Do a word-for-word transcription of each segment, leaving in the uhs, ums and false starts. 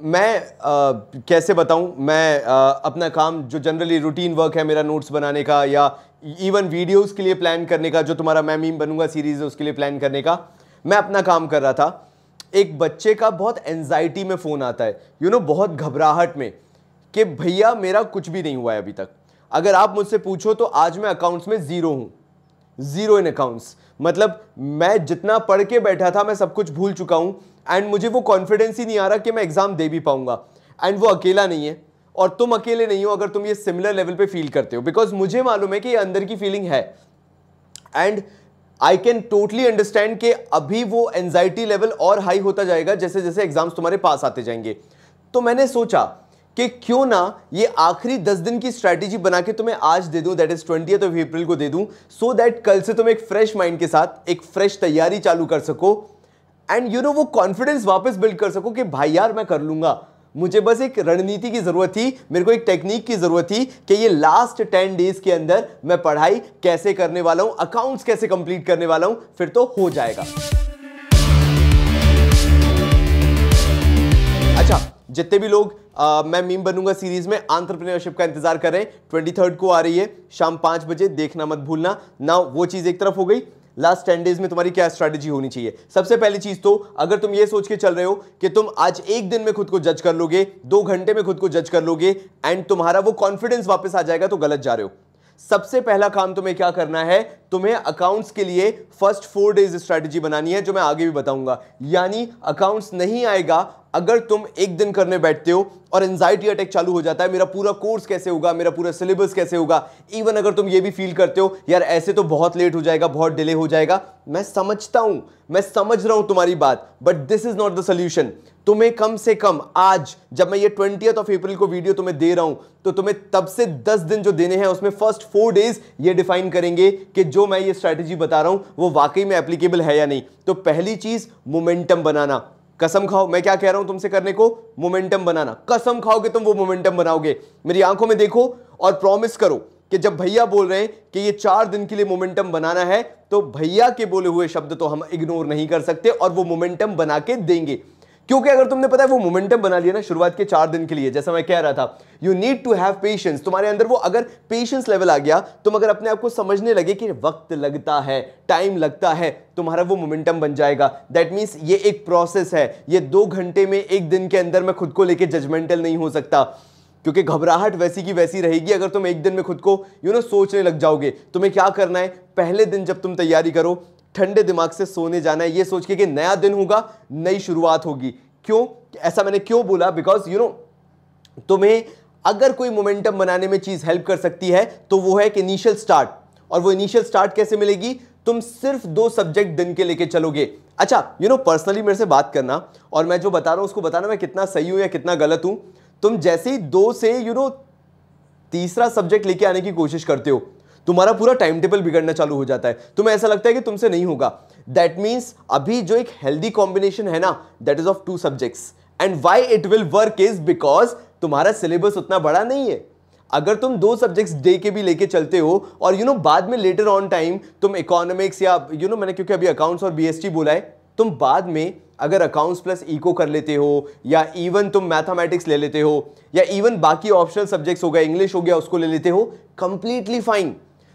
मैं आ, कैसे बताऊं, मैं आ, अपना काम जो जनरली रूटीन वर्क है मेरा, नोट्स बनाने का या इवन वीडियोस के लिए प्लान करने का, जो तुम्हारा मैं मीम बनूंगा सीरीज़ है उसके लिए प्लान करने का, मैं अपना काम कर रहा था। एक बच्चे का बहुत एंजाइटी में फ़ोन आता है, यू नो बहुत घबराहट में कि भैया मेरा कुछ भी नहीं हुआ है अभी तक। अगर आप मुझसे पूछो तो आज मैं अकाउंट्स में ज़ीरो हूँ, ज़ीरो इन अकाउंट्स। मतलब मैं जितना पढ़ के बैठा था मैं सब कुछ भूल चुका हूँ एंड मुझे वो कॉन्फिडेंस ही नहीं आ रहा कि मैं एग्ज़ाम दे भी पाऊँगा। एंड वो अकेला नहीं है और तुम अकेले नहीं हो अगर तुम ये सिमिलर लेवल पे फील करते हो, बिकॉज मुझे मालूम है कि ये अंदर की फीलिंग है and I can totally understand कि अभी वो एनजाइटी लेवल और हाई होता जाएगा जैसे जैसे एग्ज़ाम्स तुम्हारे पास आते जाएंगे। तो मैंने सोचा कि क्यों ना ये आखिरी दस दिन की स्ट्रैटेजी बना के तुम्हें आज दे दूं, that is twentieth of April को दे दूं, सो दैट कल से तुम एक फ्रेश माइंड के साथ एक फ्रेश तैयारी चालू कर सको एंड यू नो वो कॉन्फिडेंस वापस बिल्ड कर सको कि भाई यार मैं कर लूँगा। मुझे बस एक रणनीति की ज़रूरत थी, मेरे को एक टेक्निक की ज़रूरत थी कि ये लास्ट टेन डेज़ के अंदर मैं पढ़ाई कैसे करने वाला हूँ, अकाउंट्स कैसे कंप्लीट करने वाला हूँ, फिर तो हो जाएगा। अच्छा, जितने भी लोग आ, मैं मीम बनूंगा सीरीज़ में एंटरप्रेन्योरशिप का इंतज़ार कर रहे हैं, ट्वेंटी थर्ड को आ रही है शाम पाँच बजे, देखना मत भूलना ना। वो चीज़ एक तरफ हो गई, लास्ट टेन डेज में तुम्हारी क्या स्ट्रैटेजी होनी चाहिए। सबसे पहली चीज़ तो अगर तुम ये सोच के चल रहे हो कि तुम आज एक दिन में खुद को जज कर लोगे, दो घंटे में खुद को जज कर लोगे एंड तुम्हारा वो कॉन्फिडेंस वापस आ जाएगा, तो गलत जा रहे हो। सबसे पहला काम तुम्हें क्या करना है, तुम्हें अकाउंट्स के लिए फर्स्ट फोर डेज स्ट्रैटेजी बनानी है, जो मैं आगे भी बताऊंगा। यानी अकाउंट्स नहीं आएगा अगर तुम एक दिन करने बैठते हो और एंजाइटी अटैक चालू हो जाता है, मेरा पूरा कोर्स कैसे होगा, मेरा पूरा सिलेबस कैसे होगा। इवन अगर तुम ये भी फील करते हो यार ऐसे तो बहुत लेट हो जाएगा, बहुत डिले हो जाएगा, मैं समझता हूँ, मैं समझ रहा हूँ तुम्हारी बात, but this is not the solution. तुम्हें कम से कम आज, जब मैं ये ट्वेंटियथ ऑफ अप्रैल को वीडियो तुम्हें दे रहा हूँ, तो तुम्हें तब से दस दिन जो देने हैं उसमें फर्स्ट फोर डेज ये डिफाइन करेंगे कि जो मैं ये स्ट्रैटेजी बता रहा हूँ वो वाकई में एप्लीकेबल है या नहीं। तो पहली चीज़ मोमेंटम बनाना, कसम खाओ मैं क्या कह रहा हूँ तुमसे करने को, मोमेंटम बनाना, कसम खाओ कि तुम वो मोमेंटम बनाओगे। मेरी आंखों में देखो और प्रॉमिस करो कि जब भैया बोल रहे हैं कि ये चार दिन के लिए मोमेंटम बनाना है, तो भैया के बोले हुए शब्द तो हम इग्नोर नहीं कर सकते और वो मोमेंटम बना के देंगे। क्योंकि अगर तुमने पता है वो मोमेंटम बना लिया ना शुरुआत के चार दिन के लिए, जैसा मैं कह रहा था, you need to have patience. तुम्हारे अंदर वो अगर पेशेंस लेवल आ गया, तुम अगर अपने आप को समझने लगे कि वक्त लगता है, टाइम लगता है, तुम्हारा वो मोमेंटम बन जाएगा। दैट मीन्स ये एक प्रोसेस है, ये दो घंटे में एक दिन के अंदर मैं खुद को लेके जजमेंटल नहीं हो सकता, क्योंकि घबराहट वैसी की वैसी रहेगी अगर तुम एक दिन में खुद को यू नो सोचने लग जाओगे। तुम्हें क्या करना है, पहले दिन जब तुम तैयारी करो ठंडे दिमाग से सोने जाना है ये सोच के कि नया दिन होगा, नई शुरुआत होगी। क्यों ऐसा मैंने क्यों बोला, बिकॉज यू नो तुम्हें अगर कोई मोमेंटम बनाने में चीज़ हेल्प कर सकती है तो वो है कि इनिशियल स्टार्ट। और वो इनिशियल स्टार्ट कैसे मिलेगी, तुम सिर्फ दो सब्जेक्ट दिन के लेके चलोगे। अच्छा यू नो पर्सनली मेरे से बात करना और मैं जो बता रहा हूँ उसको बताना मैं कितना सही हूँ या कितना गलत हूँ। तुम जैसे ही दो से यू नो तीसरा सब्जेक्ट लेके आने की कोशिश करते हो, तुम्हारा पूरा टाइम टेबल बिगड़ना चालू हो जाता है, तुम्हें ऐसा लगता है कि तुमसे नहीं होगा। दैट मीन्स अभी जो एक हेल्दी कॉम्बिनेशन है ना, that is of two subjects and why it will work is because तुम्हारा सिलेबस उतना बड़ा नहीं है। अगर तुम दो सब्जेक्ट्स डे के भी लेके चलते हो और यू you नो know, बाद में लेटर ऑन टाइम तुम इकोनॉमिक्स या यू you नो know, मैंने क्योंकि अभी अकाउंट्स और बी एस टी बोला है, तुम बाद में अगर अकाउंट्स प्लस इको कर लेते हो या इवन तुम मैथमेटिक्स ले लेते हो या इवन बाकी ऑप्शनल सब्जेक्ट्स हो गए, इंग्लिश हो गया उसको ले लेते हो, completely fine.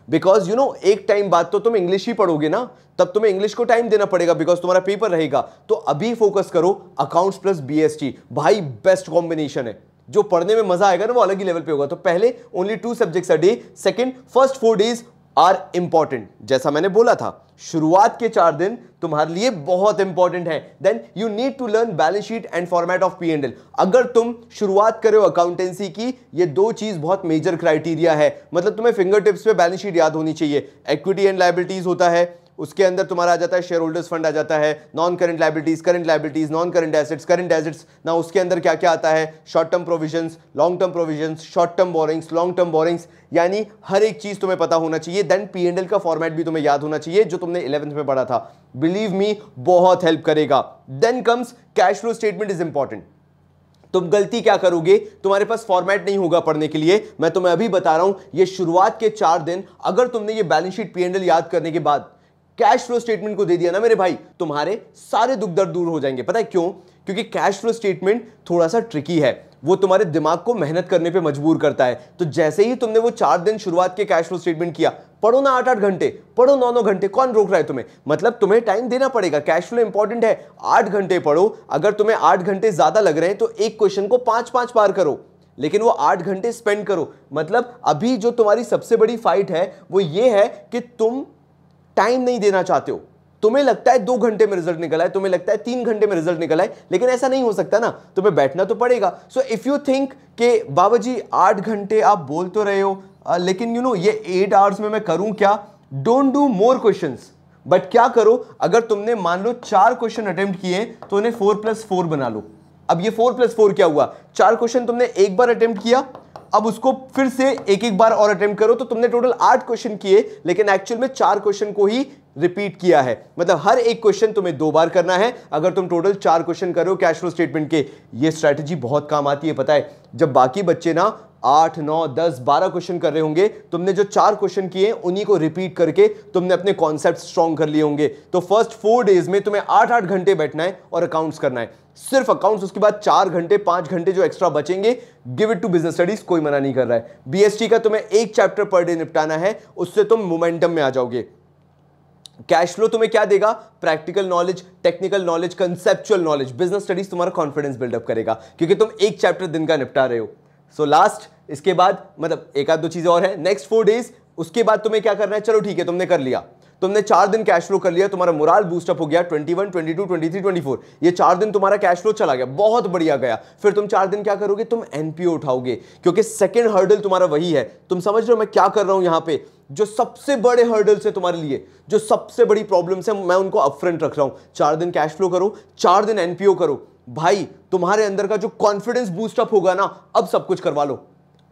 Because you know एक टाइम बाद तो तुम इंग्लिश ही पढ़ोगे ना, तब तुम्हें इंग्लिश को टाइम देना पड़ेगा बिकॉज तुम्हारा पेपर रहेगा। तो अभी फोकस करो अकाउंट्स प्लस बीएसटी, भाई बेस्ट कॉम्बिनेशन है, जो पढ़ने में मजा आएगा ना वो अलग ही लेवल पे होगा। तो पहले only two subjects a day, second first four days are important, जैसा मैंने बोला था शुरुआत के चार दिन तुम्हारे लिए बहुत इंपॉर्टेंट है। Then you need to learn balance sheet and format of P and L. अगर तुम शुरुआत करे हो अकाउंटेंसी की, ये दो चीज़ बहुत मेजर क्राइटेरिया है, मतलब तुम्हें फिंगर टिप्स पे बैलेंस शीट याद होनी चाहिए। इक्विटी एंड लायबिलिटीज होता है, उसके अंदर तुम्हारा आ जाता है शेयर होल्डर्स फंड आ जाता है, non current liabilities, current liabilities, non current assets, current assets ना, उसके अंदर क्या क्या आता है, short term provisions, long term provisions, short term borrowings, long term borrowings, यानी हर एक चीज़ तुम्हें पता होना चाहिए। देन पी एंड एल का फॉर्मेट भी तुम्हें याद होना चाहिए, जो तुमने इलेवंथ में पढ़ा था, बिलीव मी बहुत हेल्प करेगा। Then comes cash flow statement is important. तुम गलती क्या करोगे, तुम्हारे पास फॉर्मेट नहीं होगा पढ़ने के लिए। मैं तुम्हें अभी बता रहा हूँ, ये शुरुआत के चार दिन अगर तुमने ये balance sheet P and L याद करने के बाद कैश फ्लो स्टेटमेंट को दे दिया ना मेरे भाई, तुम्हारे सारे दुख दर्द दूर हो जाएंगे। पता है क्यों, क्योंकि कैश फ्लो स्टेटमेंट थोड़ा सा ट्रिकी है, वो तुम्हारे दिमाग को मेहनत करने पे मजबूर करता है। तो जैसे ही तुमने वो चार दिन शुरुआत के कैश फ्लो स्टेटमेंट किया, पढ़ो ना आठ आठ घंटे, पढ़ो नौ नौ घंटे, कौन रोक रहा है तुम्हें? मतलब तुम्हें टाइम देना पड़ेगा, कैश फ्लो इंपॉर्टेंट है। आठ घंटे पढ़ो, अगर तुम्हें आठ घंटे ज्यादा लग रहे हैं तो एक क्वेश्चन को पांच पांच बार करो, लेकिन वो आठ घंटे स्पेंड करो। मतलब अभी जो तुम्हारी सबसे बड़ी फाइट है वो ये है कि तुम टाइम नहीं देना चाहते हो। तुम्हें लगता है दो घंटे में रिजल्ट निकला है, तुम्हें लगता है तीन घंटे में रिजल्ट निकला है, लेकिन ऐसा नहीं हो सकता ना, तुम्हें बैठना तो पड़ेगा। सो इफ यू थिंक कि बाबा जी आठ घंटे आप बोल तो रहे हो आ, लेकिन यू you नो know, ये एट आवर्स में मैं करूं क्या, don't do more questions. But क्या करो, अगर तुमने मान लो चार क्वेश्चन अटेम्प्ट किए तो उन्हें फोर प्लस फोर बना लो। अब ये फोर प्लस फोर क्या हुआ, चार क्वेश्चन तुमने एक बार अटेम्प्ट किया, अब उसको फिर से एक एक बार और अटेम्प्ट करो, तो तुमने टोटल आठ क्वेश्चन किए, लेकिन एक्चुअल में चार क्वेश्चन को ही रिपीट किया है। मतलब हर एक क्वेश्चन तुम्हें दो बार करना है अगर तुम टोटल चार क्वेश्चन करो कैश फ्लो स्टेटमेंट के। ये स्ट्रैटेजी बहुत काम आती है, पता है, जब बाकी बच्चे ना आठ नौ दस बारह क्वेश्चन कर रहे होंगे, तुमने जो चार क्वेश्चन किए उन्हीं को रिपीट करके तुमने अपने कॉन्सेप्ट स्ट्रॉन्ग कर लिए होंगे। तो फर्स्ट फोर डेज में तुम्हें आठ आठ घंटे बैठना है और अकाउंट्स करना है, सिर्फ अकाउंट्स। उसके बाद चार घंटे पांच घंटे जो एक्स्ट्रा बचेंगे give it to business studies, कोई मना नहीं कर रहा है। बीएसटी का तुम्हें एक चैप्टर पर डे निपटाना है, उससे तुम मोमेंटम में आ जाओगे। कैश फ्लो तुम्हें क्या देगा, practical knowledge, technical knowledge, conceptual knowledge. Business studies तुम्हारा कॉन्फिडेंस बिल्डअप करेगा क्योंकि तुम एक चैप्टर दिन का निपटा रहे हो। सो so लास्ट, इसके बाद मतलब एक आध दो चीज़ें और हैं। नेक्स्ट फोर डेज उसके बाद तुम्हें क्या करना है, चलो ठीक है तुमने कर लिया, तुमने चार दिन कैश फ्लो कर लिया, तुम्हारा मोराल बूस्टअप हो गया, इक्कीस, बाईस, तेईस, चौबीस, ये चार दिन तुम्हारा कैश फ्लो चला गया, बहुत बढ़िया गया। फिर तुम चार दिन क्या करोगे, तुम एनपीओ उठाओगे, क्योंकि सेकंड हर्डल तुम्हारा वही है। तुम समझ रहे हो मैं क्या कर रहा हूं यहाँ पे, जो सबसे बड़े हर्डल्स है तुम्हारे लिए, जो सबसे बड़ी प्रॉब्लम्स है, मैं उनको अपफ्रंट रख रहा हूँ। चार दिन कैश फ्लो करो, चार दिन एनपीओ करो, भाई तुम्हारे अंदर का जो कॉन्फिडेंस बूस्टअप होगा ना, अब सब कुछ करवा लो,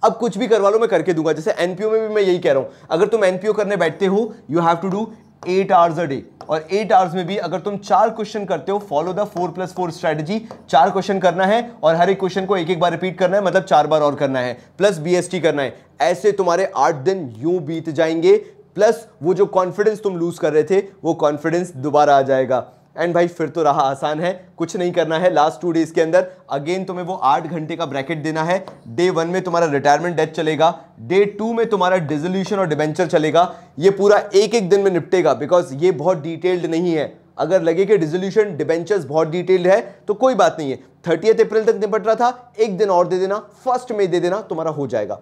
अब कुछ भी करवा लो मैं करके दूंगा। जैसे एनपीओ में भी मैं यही कह रहा हूं, अगर तुम एनपीओ करने बैठते हो you have to do eight hours a day, और एट आवर्स में भी अगर तुम चार क्वेश्चन करते हो, follow the four plus four strategy. चार क्वेश्चन करना है और हर एक क्वेश्चन को एक एक बार रिपीट करना है, मतलब चार बार और करना है, प्लस बीएसटी करना है। ऐसे तुम्हारे आठ दिन यूं बीत जाएंगे, प्लस वो जो कॉन्फिडेंस तुम लूज कर रहे थे वो कॉन्फिडेंस दोबारा आ जाएगा। एंड भाई फिर तो रहा आसान है, कुछ नहीं करना है। लास्ट टू डेज के अंदर अगेन तुम्हें वो आठ घंटे का ब्रैकेट देना है। डे वन में तुम्हारा रिटायरमेंट डेट चलेगा, डे टू में तुम्हारा डिसोल्यूशन और डिबेंचर चलेगा। ये पूरा एक एक दिन में निपटेगा बिकॉज ये बहुत डिटेल्ड नहीं है। अगर लगे कि डिसोल्यूशन डिबेंचर्स बहुत डिटेल्ड है तो कोई बात नहीं है, थर्टियथ अप्रैल तक निपट रहा था, एक दिन और दे देना, फर्स्ट मई दे देना, तुम्हारा हो जाएगा।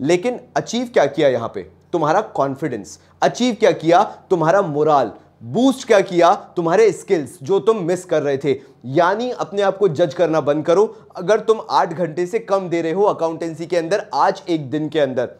लेकिन अचीव क्या किया यहाँ पे, तुम्हारा कॉन्फिडेंस अचीव क्या किया, तुम्हारा मोराल बूस्ट क्या किया, तुम्हारे स्किल्स जो तुम मिस कर रहे थे। यानी अपने आप को जज करना बंद करो। अगर तुम आठ घंटे से कम दे रहे हो अकाउंटेंसी के अंदर आज एक दिन के अंदर,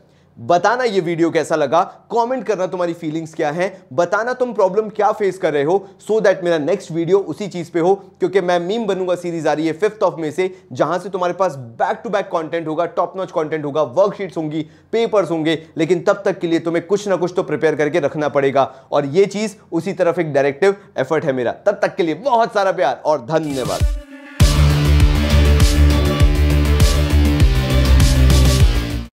बताना ये वीडियो कैसा लगा, कमेंट करना तुम्हारी फीलिंग्स क्या हैं, बताना तुम प्रॉब्लम क्या फेस कर रहे हो, सो so दैट मेरा नेक्स्ट वीडियो उसी चीज़ पे हो। क्योंकि मैं मीम बनूंगा, सीरीज आ रही है फिफ्थ ऑफ में से, जहां से तुम्हारे पास बैक टू बैक कंटेंट होगा, टॉप नॉच कंटेंट होगा, वर्कशीट्स होंगी, पेपर्स होंगे। लेकिन तब तक के लिए तुम्हें कुछ ना कुछ तो प्रिपेयर करके रखना पड़ेगा, और ये चीज़ उसी तरफ एक डायरेक्टिव एफर्ट है मेरा। तब तक के लिए बहुत सारा प्यार और धन्यवाद।